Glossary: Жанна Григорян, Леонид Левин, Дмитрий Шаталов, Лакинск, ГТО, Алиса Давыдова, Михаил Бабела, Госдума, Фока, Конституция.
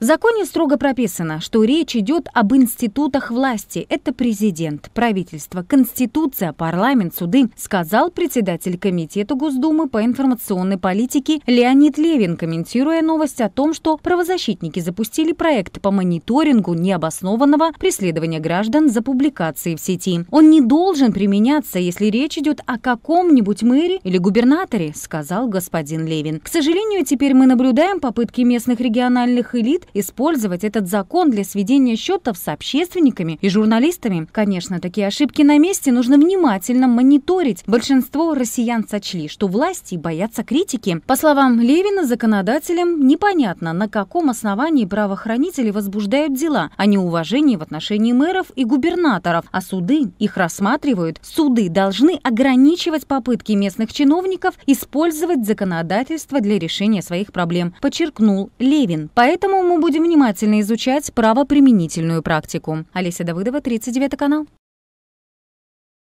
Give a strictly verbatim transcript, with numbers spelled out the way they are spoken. В законе строго прописано, что речь идет об институтах власти. Это президент, правительство, Конституция, парламент, суды, сказал председатель комитета Госдумы по информационной политике Леонид Левин, комментируя новость о том, что правозащитники запустили проект по мониторингу необоснованного преследования граждан за публикации в сети. Он не должен применяться, если речь идет о каком-нибудь мэре или губернаторе, сказал господин Левин. К сожалению, теперь мы наблюдаем попытки местных региональных элит использовать этот закон для сведения счетов с общественниками и журналистами. Конечно, такие ошибки на месте нужно внимательно мониторить. Большинство россиян сочли, что власти боятся критики. По словам Левина, законодателям непонятно, на каком основании правоохранители возбуждают дела о неуважении в отношении мэров и губернаторов, а суды их рассматривают. Суды должны ограничивать попытки местных чиновников использовать законодательство для решения своих проблем, подчеркнул Левин. Поэтому мы будем внимательно изучать правоприменительную практику. Алиса Давыдова, тридцать девятый канал.